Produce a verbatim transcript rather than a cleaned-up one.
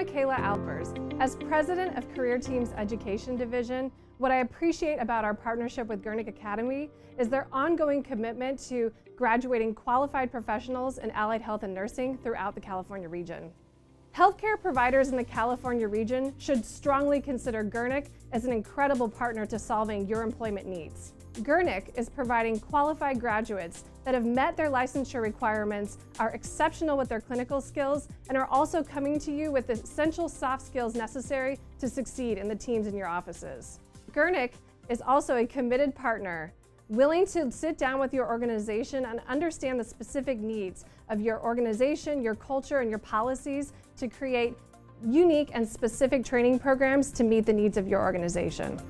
Michaela Alpers. As president of Career Teams Education Division, what I appreciate about our partnership with Gurnick Academy is their ongoing commitment to graduating qualified professionals in allied health and nursing throughout the California region. Healthcare providers in the California region should strongly consider Gurnick as an incredible partner to solving your employment needs. Gurnick is providing qualified graduates that have met their licensure requirements, are exceptional with their clinical skills, and are also coming to you with the essential soft skills necessary to succeed in the teams in your offices. Gurnick is also a committed partner, willing to sit down with your organization and understand the specific needs of your organization, your culture, and your policies to create unique and specific training programs to meet the needs of your organization.